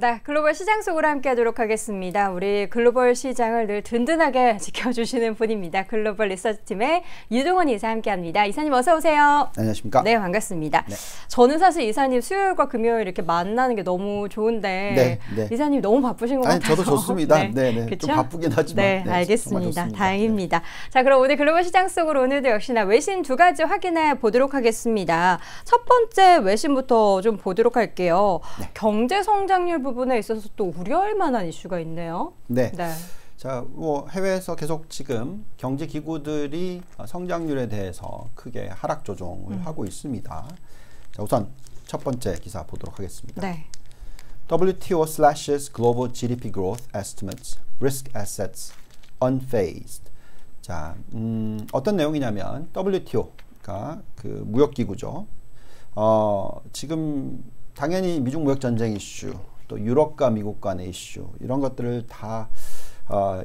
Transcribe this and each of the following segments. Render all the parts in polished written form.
네, 글로벌 시장 속으로 함께하도록 하겠습니다. 우리 글로벌 시장을 늘 든든하게 지켜주시는 분입니다. 글로벌 리서치팀의 유동원 이사 함께합니다. 이사님 어서 오세요. 안녕하십니까? 네, 반갑습니다. 네. 저는 사실 이사님 수요일과 금요일 이렇게 만나는 게 너무 좋은데 네, 네. 이사님 너무 바쁘신 것 같아요. 저도 좋습니다. 네, 네, 네. 그렇죠? 좀 바쁘긴 하지만. 네, 네 알겠습니다. 다행입니다. 네. 자, 그럼 오늘 글로벌 시장 속으로 오늘도 역시나 외신 두 가지 확인해 보도록 하겠습니다. 첫 번째 외신부터 좀 보도록 할게요. 네. 경제 성장률 부분에 있어서 또 우려할 만한 이슈가 있네요. 네. 네. 자, 뭐 해외에서 계속 지금 경제 기구들이 성장률에 대해서 크게 하락 조정을 하고 있습니다. 자, 우선 첫 번째 기사 보도록 하겠습니다. 네. WTO slashes global GDP growth estimates, risk assets unfazed. 자, 어떤 내용이냐면 WTO가 그 무역 기구죠. 지금 당연히 미중 무역 전쟁 이슈 또 유럽과 미국 간의 이슈 이런 것들을 다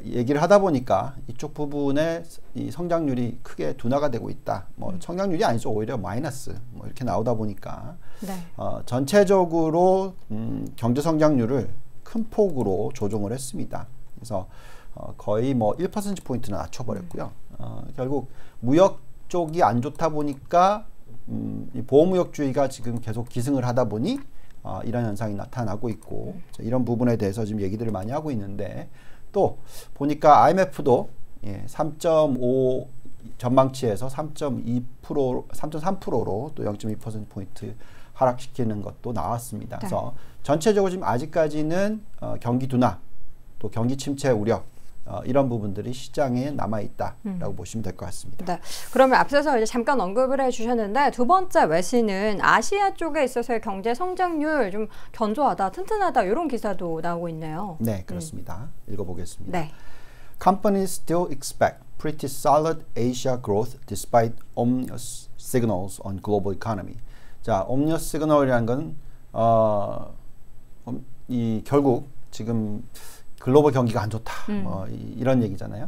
얘기를 하다 보니까 이쪽 부분에 이 성장률이 크게 둔화가 되고 있다. 뭐 성장률이 아니죠. 오히려 마이너스 뭐 이렇게 나오다 보니까 네. 전체적으로 경제 성장률을 큰 폭으로 조정을 했습니다. 그래서 거의 뭐 1%포인트나 낮춰버렸고요. 결국 무역 쪽이 안 좋다 보니까 이 보호무역주의가 지금 계속 기승을 하다 보니 이런 현상이 나타나고 있고 자, 이런 부분에 대해서 지금 얘기들을 많이 하고 있는데 또 보니까 IMF도 예, 3.5 전망치에서 3.3%로 또 0.2%포인트 하락시키는 것도 나왔습니다. 네. 그래서 전체적으로 지금 아직까지는 경기 둔화 또 경기 침체 우려 이런 부분들이 시장에 남아있다라고 보시면 될 것 같습니다. 네. 그러면 앞서서 이제 잠깐 언급을 해주셨는데 두 번째 외신은 아시아 쪽에 있어서의 경제 성장률 좀 견조하다, 튼튼하다 이런 기사도 나오고 있네요. 네, 그렇습니다. 읽어보겠습니다. 네. Companies still expect pretty solid Asia growth despite ominous signals on global economy. 자, ominous signal이라는 건 결국 지금 글로벌 경기가 안 좋다. 뭐 이런 얘기잖아요.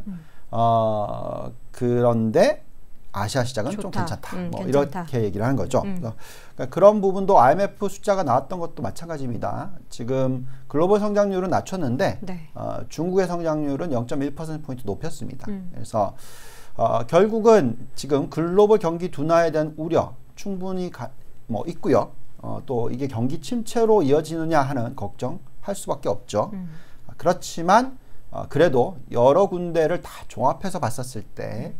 그런데 아시아 시장은 좋다. 좀 괜찮다. 뭐 괜찮다. 이렇게 얘기를 하는 거죠. 그러니까 그런 부분도 IMF 숫자가 나왔던 것도 마찬가지입니다. 지금 글로벌 성장률은 낮췄는데 네. 중국의 성장률은 0.1%포인트 높였습니다. 그래서 결국은 지금 글로벌 경기 둔화에 대한 우려 충분히 있고요. 또 이게 경기 침체로 이어지느냐 하는 걱정할 수밖에 없죠. 그렇지만 그래도 여러 군데를 다 종합해서 봤었을 때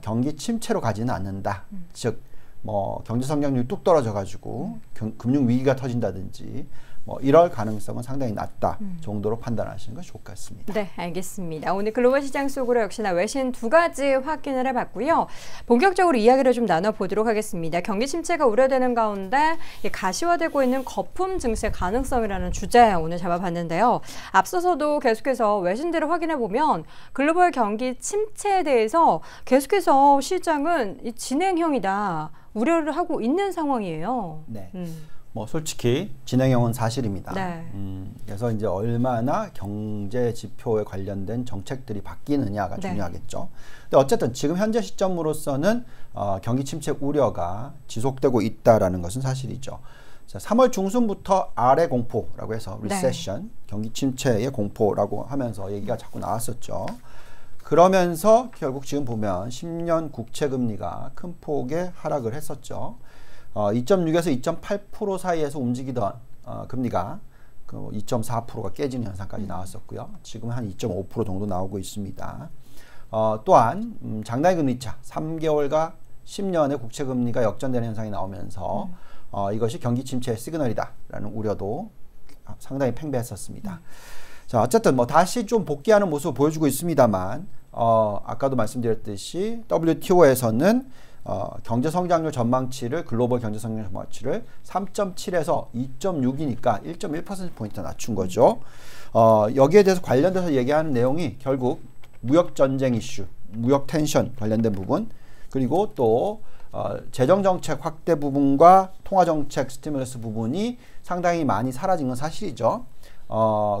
경기 침체로 가지는 않는다. 즉 뭐 경제 성장률이 뚝 떨어져 가지고 금융 위기가 터진다든지 뭐 이럴 가능성은 상당히 낮다 정도로 판단하시는 것이 좋을 것 같습니다. 네, 알겠습니다. 오늘 글로벌 시장 속으로 역시나 외신 두 가지 확인을 해봤고요. 본격적으로 이야기를 좀 나눠보도록 하겠습니다. 경기 침체가 우려되는 가운데 가시화되고 있는 거품 증세 가능성이라는 주제 오늘 잡아봤는데요. 앞서서도 계속해서 외신들을 확인해보면 글로벌 경기 침체에 대해서 계속해서 시장은 이 진행형이다 우려를 하고 있는 상황이에요. 네. 뭐 솔직히 진행형은 사실입니다. 네. 그래서 이제 얼마나 경제 지표에 관련된 정책들이 바뀌느냐가 네. 중요하겠죠. 근데 어쨌든 지금 현재 시점으로서는 경기 침체 우려가 지속되고 있다라는 것은 사실이죠. 자, 3월 중순부터 아래 공포라고 해서 리세션, 네. 경기 침체의 공포라고 하면서 얘기가 자꾸 나왔었죠. 그러면서 결국 지금 보면 10년 국채 금리가 큰 폭의 하락을 했었죠. 2.6에서 2.8% 사이에서 움직이던 금리가 2.4%가 깨지는 현상까지 나왔었고요. 지금 한 2.5% 정도 나오고 있습니다. 또한 장단기 금리차 3개월과 10년의 국채 금리가 역전되는 현상이 나오면서 이것이 경기 침체의 시그널이다라는 우려도 상당히 팽배했었습니다. 자, 어쨌든 뭐 다시 좀 복귀하는 모습을 보여주고 있습니다만 아까도 말씀드렸듯이 WTO에서는 경제 성장률 전망치를 글로벌 경제 성장률 전망치를 3.7에서 2.6이니까 1.1%포인트 낮춘 거죠. 여기에 대해서 관련돼서 얘기하는 내용이 결국 무역 전쟁 이슈, 무역 텐션 관련된 부분 그리고 또 재정 정책 확대 부분과 통화 정책 스티뮬러스 부분이 상당히 많이 사라진 건 사실이죠.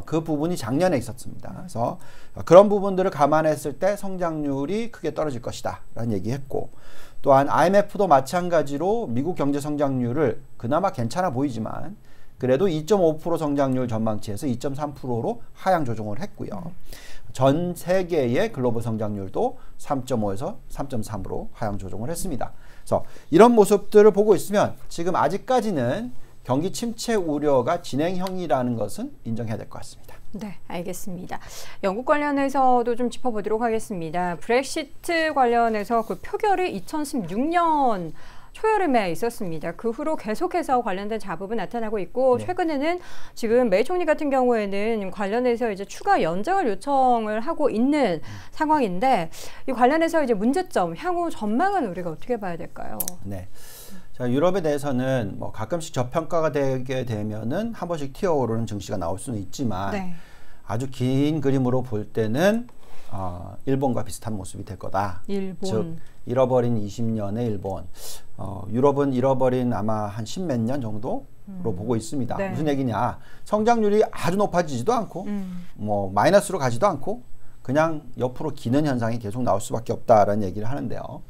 그 부분이 작년에 있었습니다. 그래서 그런 부분들을 감안했을 때 성장률이 크게 떨어질 것이다 라는 얘기했고 또한 IMF도 마찬가지로 미국 경제 성장률을 그나마 괜찮아 보이지만 그래도 2.5% 성장률 전망치에서 2.3%로 하향 조정을 했고요. 전 세계의 글로벌 성장률도 3.5에서 3.3으로 하향 조정을 했습니다. 그래서 이런 모습들을 보고 있으면 지금 아직까지는 경기 침체 우려가 진행형이라는 것은 인정해야 될 것 같습니다. 네, 알겠습니다. 영국 관련해서도 좀 짚어보도록 하겠습니다. 브렉시트 관련해서 그 표결이 2016년 초여름에 있었습니다. 그 후로 계속해서 관련된 자부분 나타나고 있고, 네. 최근에는 지금 메이 총리 같은 경우에는 관련해서 이제 추가 연장을 요청을 하고 있는 상황인데, 이 관련해서 이제 문제점, 향후 전망은 우리가 어떻게 봐야 될까요? 네. 자, 유럽에 대해서는 뭐 가끔씩 저평가가 되게 되면은 한 번씩 튀어오르는 증시가 나올 수는 있지만, 네. 아주 긴 그림으로 볼 때는 일본과 비슷한 모습이 될 거다. 일본. 즉 잃어버린 20년의 일본. 유럽은 잃어버린 아마 한 10몇 년 정도로 보고 있습니다. 네. 무슨 얘기냐? 성장률이 아주 높아지지도 않고 뭐 마이너스로 가지도 않고 그냥 옆으로 기는 현상이 계속 나올 수밖에 없다라는 얘기를 하는데요.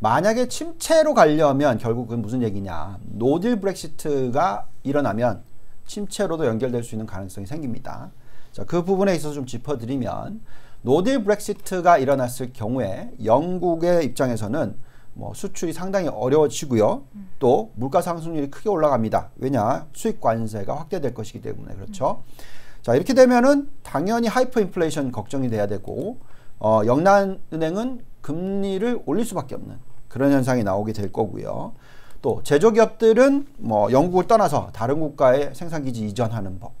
만약에 침체로 가려면 결국은 무슨 얘기냐? 노딜 브렉시트가 일어나면 침체로도 연결될 수 있는 가능성이 생깁니다. 자, 그 부분에 있어서 좀 짚어드리면, 노딜 브렉시트가 일어났을 경우에 영국의 입장에서는 뭐 수출이 상당히 어려워지고요. 또 물가 상승률이 크게 올라갑니다. 왜냐? 수입 관세가 확대될 것이기 때문에 그렇죠. 자, 이렇게 되면은 당연히 하이퍼 인플레이션 걱정이 돼야 되고, 영란은행은 금리를 올릴 수밖에 없는 그런 현상이 나오게 될 거고요. 또 제조기업들은 뭐 영국을 떠나서 다른 국가에 생산기지 이전하는 법,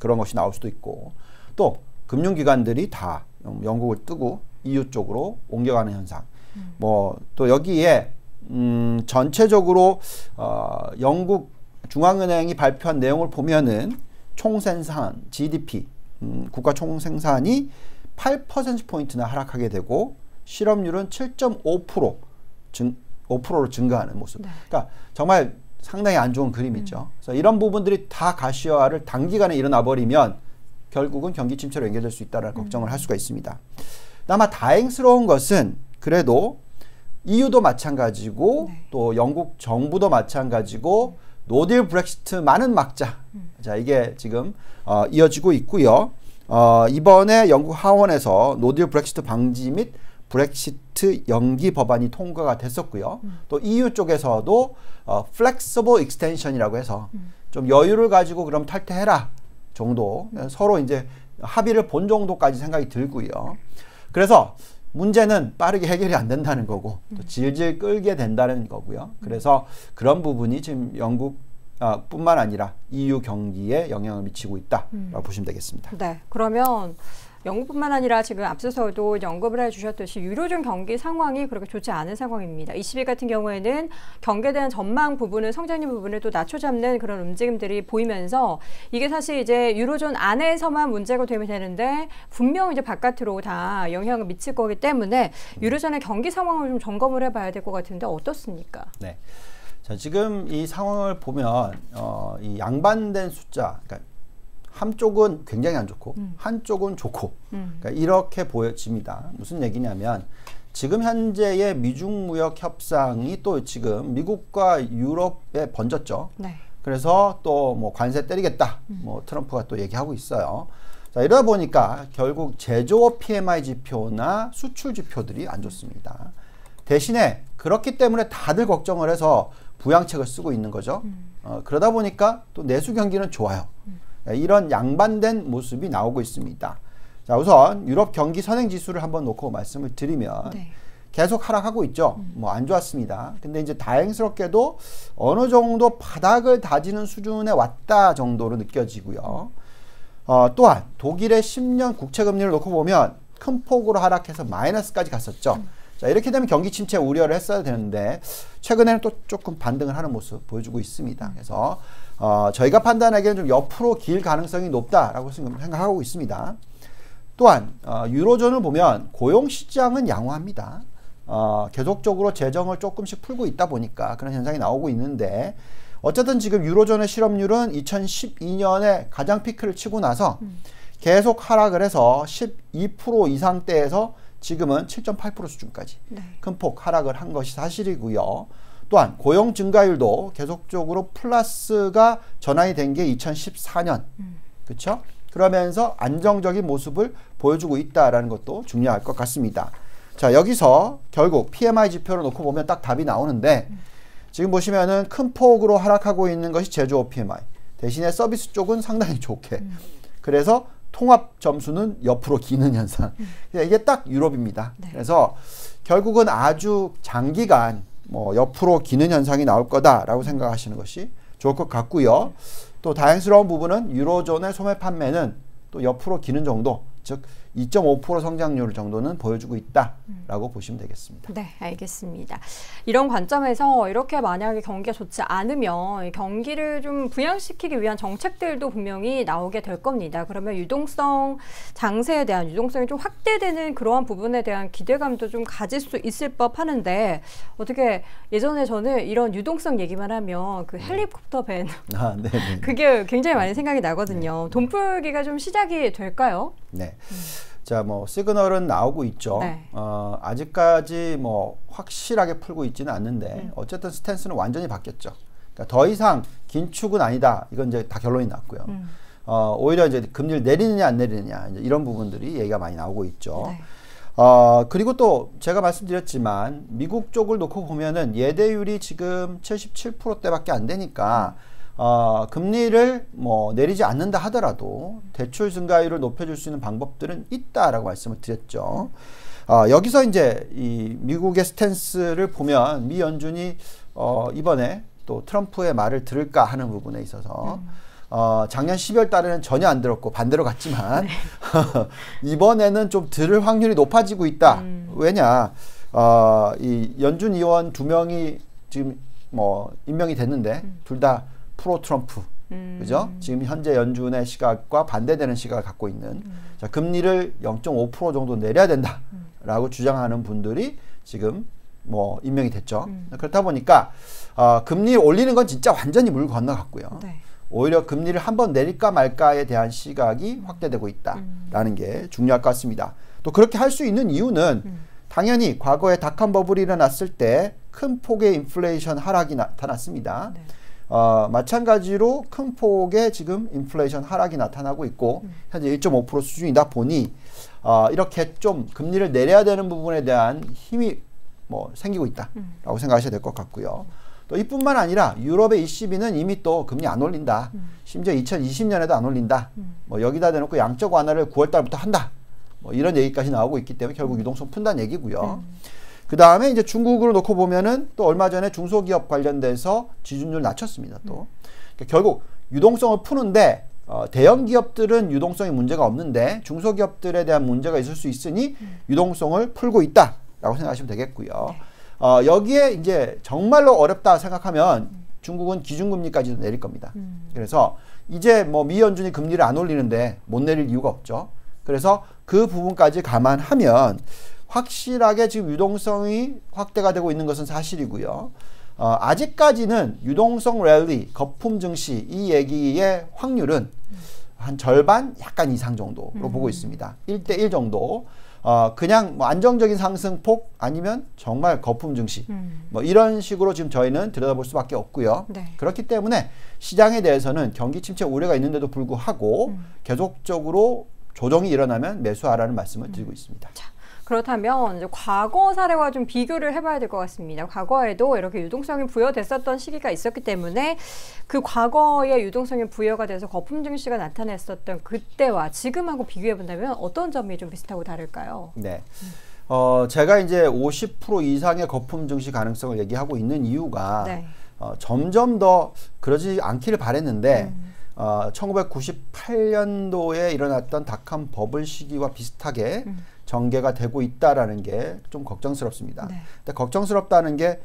그런 것이 나올 수도 있고, 또 금융기관들이 다 영국을 뜨고 EU 쪽으로 옮겨가는 현상. 뭐 또 여기에 전체적으로 영국 중앙은행이 발표한 내용을 보면은 총생산 GDP 국가 총생산이 8%포인트나 하락하게 되고, 실업률은 7.5% 5%로 증가하는 모습. 네. 그러니까 정말 상당히 안 좋은 그림이죠. 그래서 이런 부분들이 다 가시화를 단기간에 일어나 버리면 결국은 경기 침체로 연결될 수 있다는 걱정을 할 수가 있습니다. 아마 다행스러운 것은 그래도 EU도 마찬가지고, 네. 또 영국 정부도 마찬가지고 노딜 브렉시트만은 막자. 자, 이게 지금 이어지고 있고요. 이번에 영국 하원에서 노딜 브렉시트 방지 및 브렉시트 연기 법안이 통과가 됐었고요. 또 EU 쪽에서도 flexible extension이라고 해서 좀 여유를 가지고 그럼 탈퇴해라 정도, 서로 이제 합의를 본 정도까지 생각이 들고요. 그래서 문제는 빠르게 해결이 안 된다는 거고, 또 질질 끌게 된다는 거고요. 그래서 그런 부분이 지금 영국 뿐만 아니라 EU 경기에 영향을 미치고 있다라고 보시면 되겠습니다. 네, 그러면 영국뿐만 아니라 지금 앞서서도 언급을 해주셨듯이 유로존 경기 상황이 그렇게 좋지 않은 상황입니다. ECB 같은 경우에는 경기에 대한 전망 부분을, 성장률 부분을 또 낮춰잡는 그런 움직임들이 보이면서, 이게 사실 이제 유로존 안에서만 문제가 되면 되는데 분명 이제 바깥으로 다 영향을 미칠 거기 때문에 유로존의 경기 상황을 좀 점검을 해봐야 될 것 같은데 어떻습니까? 네. 자, 지금 이 상황을 보면 이 양반된 숫자, 그러니까 한쪽은 굉장히 안 좋고 한쪽은 좋고, 그러니까 이렇게 보여집니다. 무슨 얘기냐면 지금 현재의 미중무역 협상이 또 지금 미국과 유럽에 번졌죠. 네. 그래서 또 뭐 관세 때리겠다 뭐 트럼프가 또 얘기하고 있어요. 자, 이러다 보니까 결국 제조업 PMI 지표나 수출 지표들이 안 좋습니다. 대신에 그렇기 때문에 다들 걱정을 해서 부양책을 쓰고 있는 거죠. 그러다 보니까 또 내수 경기는 좋아요. 이런 양반된 모습이 나오고 있습니다. 자, 우선 유럽 경기 선행지수를 한번 놓고 말씀을 드리면, 네. 계속 하락하고 있죠. 뭐 안 좋았습니다. 근데 이제 다행스럽게도 어느 정도 바닥을 다지는 수준에 왔다 정도로 느껴지고요. 또한 독일의 10년 국채금리를 놓고 보면 큰 폭으로 하락해서 마이너스까지 갔었죠. 자, 이렇게 되면 경기 침체 우려를 했어야 되는데 최근에는 또 조금 반등을 하는 모습 보여주고 있습니다. 그래서 저희가 판단하기에는 좀 옆으로 길 가능성이 높다라고 생각하고 있습니다. 또한 유로존을 보면 고용시장은 양호합니다. 계속적으로 재정을 조금씩 풀고 있다 보니까 그런 현상이 나오고 있는데, 어쨌든 지금 유로존의 실업률은 2012년에 가장 피크를 치고 나서 계속 하락을 해서 12% 이상대에서 지금은 7.8% 수준까지 큰 폭 하락을 한 것이 사실이고요. 또한 고용 증가율도 계속적으로 플러스가 전환이 된 게 2014년. 그렇죠? 그러면서 안정적인 모습을 보여주고 있다라는 것도 중요할 것 같습니다. 자, 여기서 결국 PMI 지표를 놓고 보면 딱 답이 나오는데 지금 보시면은 큰 폭으로 하락하고 있는 것이 제조업 PMI. 대신에 서비스 쪽은 상당히 좋게. 그래서 통합 점수는 옆으로 기는 현상. 이게 딱 유럽입니다. 네. 그래서 결국은 아주 장기간 뭐 옆으로 기는 현상이 나올 거다라고 생각하시는 것이 좋을 것 같고요. 또 다행스러운 부분은 유로존의 소매 판매는 또 옆으로 기는 정도, 즉 2.5% 성장률 정도는 보여주고 있다라고 보시면 되겠습니다. 네, 알겠습니다. 이런 관점에서 이렇게 만약에 경기가 좋지 않으면 경기를 좀 부양시키기 위한 정책들도 분명히 나오게 될 겁니다. 그러면 유동성 장세에 대한 유동성이 좀 확대되는 그러한 부분에 대한 기대감도 좀 가질 수 있을 법 하는데 어떻게 예전에 저는 이런 유동성 얘기만 하면 그 헬리콥터 밴 아, 네네. 그게 굉장히 많이 생각이 나거든요. 네. 돈풀기가 좀 시작이 될까요? 네. 자, 뭐 시그널은 나오고 있죠. 네. 아직까지 뭐 확실하게 풀고 있지는 않는데 어쨌든 스탠스는 완전히 바뀌었죠. 그러니까 더 이상 긴축은 아니다. 이건 이제 다 결론이 났고요. 오히려 이제 금리를 내리느냐 안 내리느냐 이제 이런 부분들이 얘기가 많이 나오고 있죠. 네. 그리고 또 제가 말씀드렸지만 미국 쪽을 놓고 보면은 예대율이 지금 77%대밖에 안 되니까. 금리를 뭐 내리지 않는다 하더라도 대출 증가율을 높여줄 수 있는 방법들은 있다라고 말씀을 드렸죠. 여기서 이제 이 미국의 스탠스를 보면 미 연준이 이번에 또 트럼프의 말을 들을까 하는 부분에 있어서 작년 12월 달에는 전혀 안 들었고 반대로 갔지만 네. 이번에는 좀 들을 확률이 높아지고 있다. 왜냐, 이 연준 의원 2명이 지금 뭐 임명이 됐는데 둘 다 프로 트럼프, 그죠? 지금 현재 연준의 시각과 반대되는 시각을 갖고 있는 자, 금리를 0.5% 정도 내려야 된다라고 주장하는 분들이 지금 뭐 임명이 됐죠. 그렇다 보니까 금리 올리는 건 진짜 완전히 물 건너갔고요. 네. 오히려 금리를 한번 내릴까 말까에 대한 시각이 확대되고 있다라는 게 중요할 것 같습니다. 또 그렇게 할 수 있는 이유는 당연히 과거에 닷컴 버블이 일어났을 때 큰 폭의 인플레이션 하락이 나타났습니다. 네. 마찬가지로 큰 폭의 지금 인플레이션 하락이 나타나고 있고 현재 1.5% 수준이다 보니 이렇게 좀 금리를 내려야 되는 부분에 대한 힘이 뭐 생기고 있다라고 생각하셔야 될 것 같고요. 또 이뿐만 아니라 유럽의 ECB는 이미 또 금리 안 올린다. 심지어 2020년에도 안 올린다. 뭐 여기다 대놓고 양적 완화를 9월 달부터 한다. 뭐 이런 얘기까지 나오고 있기 때문에 결국 유동성 푼다는 얘기고요. 그 다음에 이제 중국으로 놓고 보면은 또 얼마 전에 중소기업 관련돼서 지준율 낮췄습니다. 또 그러니까 결국 유동성을 푸는데 대형 기업들은 유동성이 문제가 없는데 중소기업들에 대한 문제가 있을 수 있으니 유동성을 풀고 있다라고 생각하시면 되겠고요. 네. 여기에 이제 정말로 어렵다 생각하면 중국은 기준금리까지도 내릴 겁니다. 그래서 이제 뭐 미 연준이 금리를 안 올리는데 못 내릴 이유가 없죠. 그래서 그 부분까지 감안하면 확실하게 지금 유동성이 확대가 되고 있는 것은 사실이고요. 아직까지는 유동성 랠리, 거품 증시 이 얘기의 확률은 한 절반 약간 이상 정도로 보고 있습니다. 1대1 정도. 그냥 뭐 안정적인 상승폭 아니면 정말 거품 증시 뭐 이런 식으로 지금 저희는 들여다볼 수밖에 없고요. 네. 그렇기 때문에 시장에 대해서는 경기 침체 우려가 있는데도 불구하고 계속적으로 조정이 일어나면 매수하라는 말씀을 드리고 있습니다. 자. 그렇다면 이제 과거 사례와 좀 비교를 해봐야 될 것 같습니다. 과거에도 이렇게 유동성이 부여됐었던 시기가 있었기 때문에 그 과거에 유동성이 부여가 돼서 거품 증시가 나타났었던 그때와 지금하고 비교해본다면 어떤 점이 좀 비슷하고 다를까요? 네, 제가 이제 50% 이상의 거품 증시 가능성을 얘기하고 있는 이유가 네. 점점 더 그러지 않기를 바랬는데 1998년도에 일어났던 닷컴 버블 시기와 비슷하게 전개가 되고 있다라는 게 좀 걱정스럽습니다. 네. 근데 걱정스럽다는 게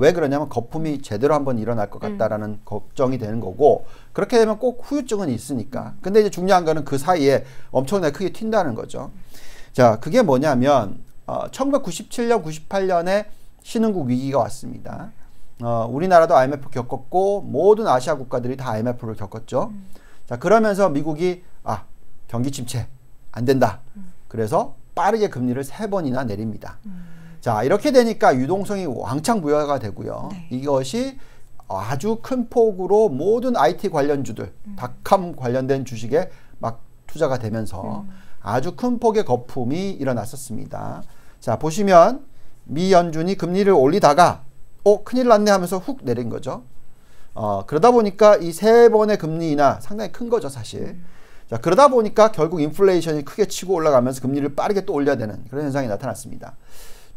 왜 그러냐면 거품이 제대로 한번 일어날 것 같다라는 걱정이 되는 거고 그렇게 되면 꼭 후유증은 있으니까. 근데 이제 중요한 거는 그 사이에 엄청나게 크게 튄다는 거죠. 자, 그게 뭐냐면 1997년, 98년에 신흥국 위기가 왔습니다. 우리나라도 IMF 겪었고 모든 아시아 국가들이 다 IMF를 겪었죠. 자, 그러면서 미국이 아, 경기 침체 안 된다. 그래서 빠르게 금리를 3번이나 내립니다. 자, 이렇게 되니까 유동성이 왕창 부여가 되고요. 네. 이것이 아주 큰 폭으로 모든 IT 관련주들, 닷컴 관련된 주식에 막 투자가 되면서 아주 큰 폭의 거품이 일어났었습니다. 자, 보시면 미 연준이 금리를 올리다가 큰일 났네 하면서 훅 내린 거죠. 그러다 보니까 이 세 번의 금리 인하 상당히 큰 거죠, 사실. 자, 그러다 보니까 결국 인플레이션이 크게 치고 올라가면서 금리를 빠르게 또 올려야 되는 그런 현상이 나타났습니다.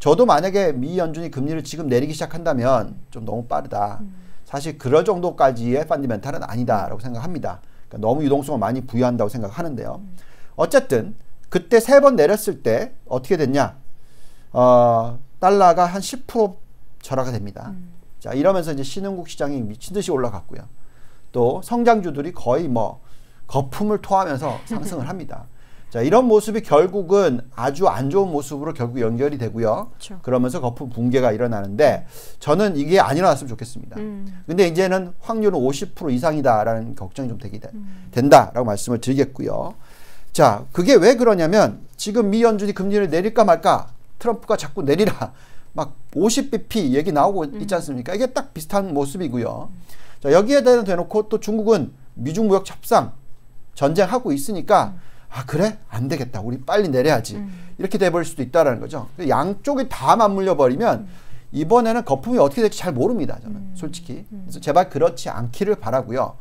저도 만약에 미 연준이 금리를 지금 내리기 시작한다면 좀 너무 빠르다. 사실 그럴 정도까지의 펀더멘탈은 아니다라고 생각합니다. 그러니까 너무 유동성을 많이 부여한다고 생각하는데요. 어쨌든 그때 세 번 내렸을 때 어떻게 됐냐? 달러가 한 10% 절하가 됩니다. 자, 이러면서 이제 신흥국 시장이 미친 듯이 올라갔고요. 또 성장주들이 거의 뭐 거품을 토하면서 상승을 합니다. 자, 이런 모습이 결국은 아주 안 좋은 모습으로 결국 연결이 되고요. 그렇죠. 그러면서 거품 붕괴가 일어나는데 저는 이게 안 일어났으면 좋겠습니다. 근데 이제는 확률은 50% 이상이다라는 걱정이 좀 된다라고 말씀을 드리겠고요. 자, 그게 왜 그러냐면 지금 미 연준이 금리를 내릴까 말까 트럼프가 자꾸 내리라 막 50bp 얘기 나오고 있지 않습니까? 이게 딱 비슷한 모습이고요. 자, 여기에 대해서 대놓고 또 중국은 미중 무역 협상 전쟁하고 있으니까 아, 그래? 안 되겠다. 우리 빨리 내려야지. 이렇게 돼버릴 수도 있다라는 거죠. 양쪽이 다 맞물려 버리면 이번에는 거품이 어떻게 될지 잘 모릅니다. 저는 솔직히. 그래서 제발 그렇지 않기를 바라고요.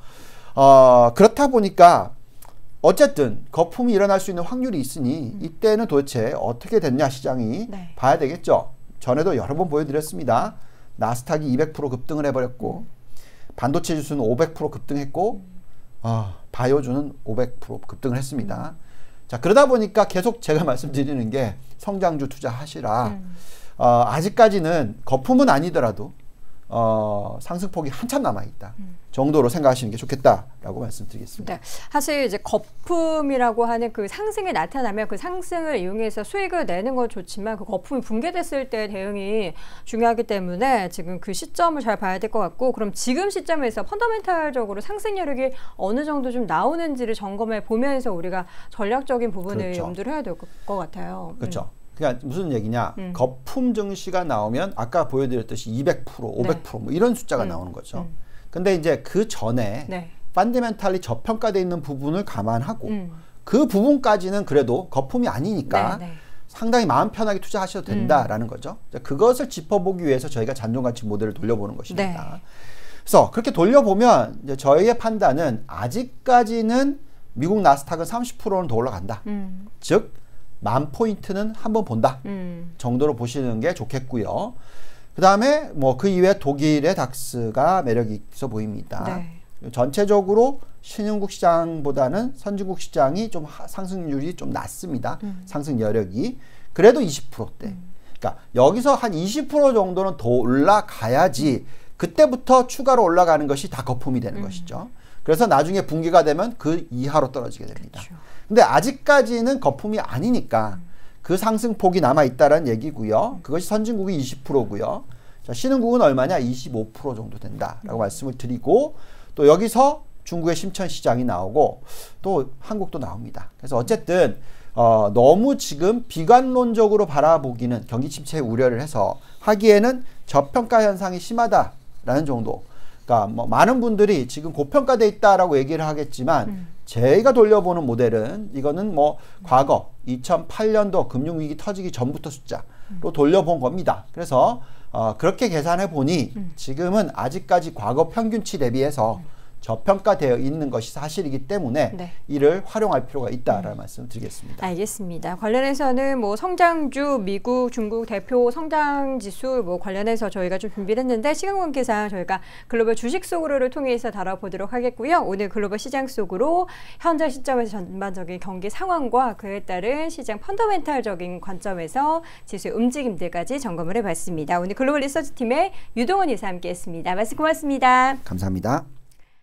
그렇다 보니까 어쨌든 거품이 일어날 수 있는 확률이 있으니 이때는 도대체 어떻게 됐냐 시장이 네. 봐야 되겠죠. 전에도 여러 번 보여드렸습니다. 나스닥이 200% 급등을 해버렸고 반도체 주수는 500% 급등했고 바이오주는 500% 급등을 했습니다. 자, 그러다 보니까 계속 제가 말씀드리는 게 성장주 투자하시라. 아직까지는 거품은 아니더라도 상승폭이 한참 남아있다 정도로 생각하시는 게 좋겠다라고 말씀드리겠습니다. 네. 사실 이제 거품이라고 하는 그 상승이 나타나면 그 상승을 이용해서 수익을 내는 건 좋지만 그 거품이 붕괴됐을 때 대응이 중요하기 때문에 지금 그 시점을 잘 봐야 될 것 같고 그럼 지금 시점에서 펀더멘탈적으로 상승 여력이 어느 정도 좀 나오는지를 점검해 보면서 우리가 전략적인 부분을 그렇죠. 염두를 해야 될 것 같아요. 그렇죠. 그러니까 무슨 얘기냐 거품 증시가 나오면 아까 보여드렸듯이 200% 500% 네. 뭐 이런 숫자가 나오는 거죠. 근데 이제 그 전에 네. 펀더멘탈이 저평가되어 있는 부분을 감안하고 그 부분까지는 그래도 거품이 아니니까 네, 네. 상당히 마음 편하게 투자하셔도 된다라는 거죠. 그것을 짚어보기 위해서 저희가 잔존가치 모델을 돌려보는 것입니다. 네. 그래서 그렇게 돌려보면 이제 저희의 판단은 아직까지는 미국 나스닥은 30%는 더 올라간다. 즉 10,000포인트는 한번 본다 정도로 보시는 게 좋겠고요. 그 다음에 뭐 그 이외에 독일의 닥스가 매력이 있어 보입니다. 네. 전체적으로 신흥국 시장보다는 선진국 시장이 좀 상승률이 좀 낮습니다. 상승 여력이. 그래도 20%대. 그러니까 여기서 한 20% 정도는 더 올라가야지 그때부터 추가로 올라가는 것이 다 거품이 되는 것이죠. 그래서 나중에 붕괴가 되면 그 이하로 떨어지게 됩니다. 그렇죠. 근데 아직까지는 거품이 아니니까 그 상승폭이 남아있다는 얘기고요. 그것이 선진국이 20%고요. 자, 신흥국은 얼마냐? 25% 정도 된다라고 말씀을 드리고 또 여기서 중국의 심천시장이 나오고 또 한국도 나옵니다. 그래서 어쨌든 너무 지금 비관론적으로 바라보기는 경기 침체에 우려를 해서 하기에는 저평가 현상이 심하다라는 정도 그러니까 뭐 많은 분들이 지금 고평가돼 있다라고 얘기를 하겠지만 제가 돌려보는 모델은 이거는 뭐 과거 2008년도 금융위기 터지기 전부터 숫자로 돌려본 겁니다. 그래서 그렇게 계산해 보니 지금은 아직까지 과거 평균치 대비해서 저평가되어 있는 것이 사실이기 때문에 네. 이를 활용할 필요가 있다라는 말씀을 드리겠습니다. 알겠습니다. 관련해서는 뭐 성장주, 미국, 중국 대표 성장지수 뭐 관련해서 저희가 좀 준비를 했는데 시간 관계상 저희가 글로벌 주식 속으로를 통해서 다뤄보도록 하겠고요. 오늘 글로벌 시장 속으로 현재 시점에서 전반적인 경기 상황과 그에 따른 시장 펀더멘탈적인 관점에서 지수의 움직임들까지 점검을 해봤습니다. 오늘 글로벌 리서치팀의 유동원 이사 함께했습니다. 말씀 고맙습니다. 감사합니다.